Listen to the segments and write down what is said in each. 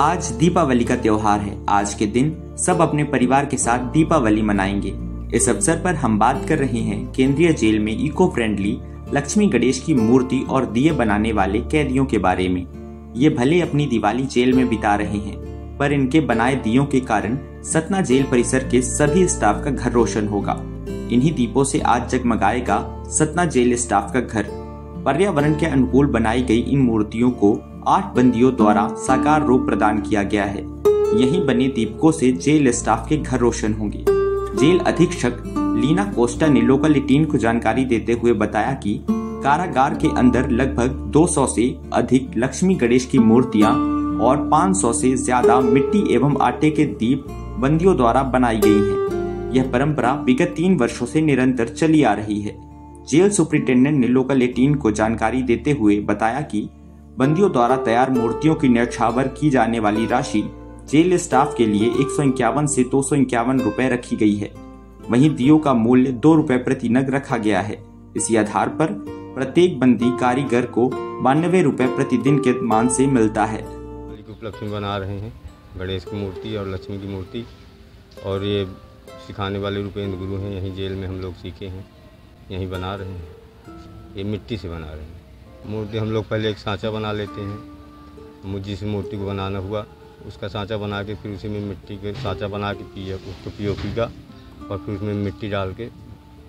आज दीपावली का त्योहार है। आज के दिन सब अपने परिवार के साथ दीपावली मनाएंगे। इस अवसर पर हम बात कर रहे हैं केंद्रीय जेल में इको फ्रेंडली लक्ष्मी गणेश की मूर्ति और दिए बनाने वाले कैदियों के बारे में। ये भले अपनी दिवाली जेल में बिता रहे हैं, पर इनके बनाए दियों के कारण सतना जेल परिसर के सभी स्टाफ का घर रोशन होगा। इन्हीं दीपों से आज जगमगाएगा सतना जेल स्टाफ का घर। पर्यावरण के अनुकूल बनाई गई इन मूर्तियों को 8 बंदियों द्वारा साकार रूप प्रदान किया गया है। यहीं बने दीपकों से जेल स्टाफ के घर रोशन होंगे। जेल अधीक्षक लीना कोस्टा ने लोकल 18 को जानकारी देते हुए बताया कि कारागार के अंदर लगभग 200 से अधिक लक्ष्मी गणेश की मूर्तियां और 500 से ज्यादा मिट्टी एवं आटे के दीप बंदियों द्वारा बनाई गई हैं। यह परंपरा विगत 3 वर्षों से निरंतर चली आ रही है। जेल सुप्रिंटेंडेंट ने लोकल 18 को जानकारी देते हुए बताया कि बंदियों द्वारा तैयार मूर्तियों की न्यौछावर की जाने वाली राशि जेल स्टाफ के लिए 151 से 251 रुपए रखी गई है। वहीं दियों का मूल्य 2 रुपए प्रति नग रखा गया है। इसी आधार पर प्रत्येक बंदी कारीगर को 92 रुपए प्रतिदिन के मान से मिलता है। लक्ष्मी बना रहे हैं, गणेश की मूर्ति और लक्ष्मी की मूर्ति, और ये सिखाने वाले रुपेंद्र गुरु हैं। यहीं जेल में हम लोग सीखे हैं, यहीं बना रहे हैं। ये मिट्टी से बना रहे हैं मूर्ति। हम लोग पहले एक सांचा बना लेते हैं। मुझे जिस मूर्ति को बनाना हुआ उसका सांचा बना के फिर उसी में मिट्टी के सांचा बना के उसको पीओपी का और फिर उसमें मिट्टी डाल के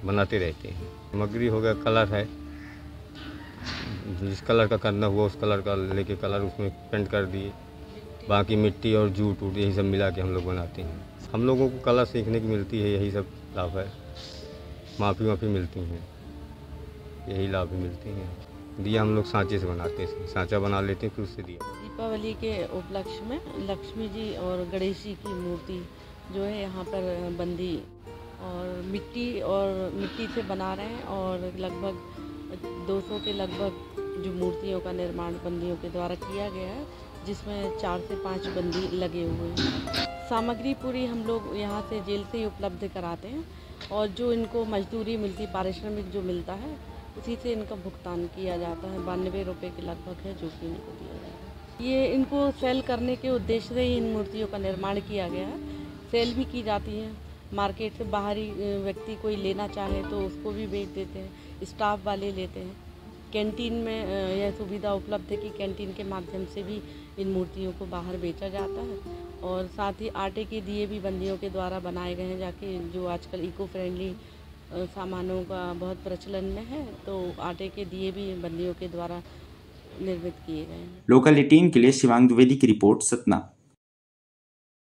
बनाते रहते हैं। मगरी हो गया, कलर है, जिस कलर का करना हुआ उस कलर का लेके कलर उसमें पेंट कर दिए। बाकी मिट्टी और जूट वूट यही सब मिला के हम लोग बनाते हैं। हम लोगों को कला सीखने की मिलती है, यही सब लाभ है। माफ़ी माफ़ी मिलती हैं, यही लाभ मिलती हैं। दिया हम लोग सांचे से बनाते हैं, सांचा बना लेते हैं फिर उससे दिया। दीपावली के उपलक्ष्य में लक्ष्मी जी और गणेश जी की मूर्ति जो है यहाँ पर बंदी और मिट्टी से बना रहे हैं और लगभग 200 के लगभग जो मूर्तियों का निर्माण बंदियों के द्वारा किया गया है, जिसमें 4 से 5 बंदी लगे हुए हैं। सामग्री पूरी हम लोग यहाँ से जेल से ही उपलब्ध कराते हैं और जो इनको मजदूरी मिलती, पारिश्रमिक जो मिलता है, उसी से इनका भुगतान किया जाता है। 92 रुपये के लगभग है जो कि इनको दिया जाता है। ये इनको सेल करने के उद्देश्य से ही इन मूर्तियों का निर्माण किया गया है। सेल भी की जाती है, मार्केट से बाहरी व्यक्ति कोई लेना चाहे तो उसको भी बेच देते हैं, स्टाफ वाले लेते हैं। कैंटीन में यह सुविधा उपलब्ध है कि कैंटीन के माध्यम से भी इन मूर्तियों को बाहर बेचा जाता है। और साथ ही आटे के दिए भी बंदियों के द्वारा बनाए गए हैं, जाके जो आजकल इको फ्रेंडली सामानों का बहुत प्रचलन में है, तो आटे के दिए भी बंदियों के द्वारा निर्मित किए गए हैं। लोकल 18 के लिए शिवांगी द्विवेदी की रिपोर्ट, सतना।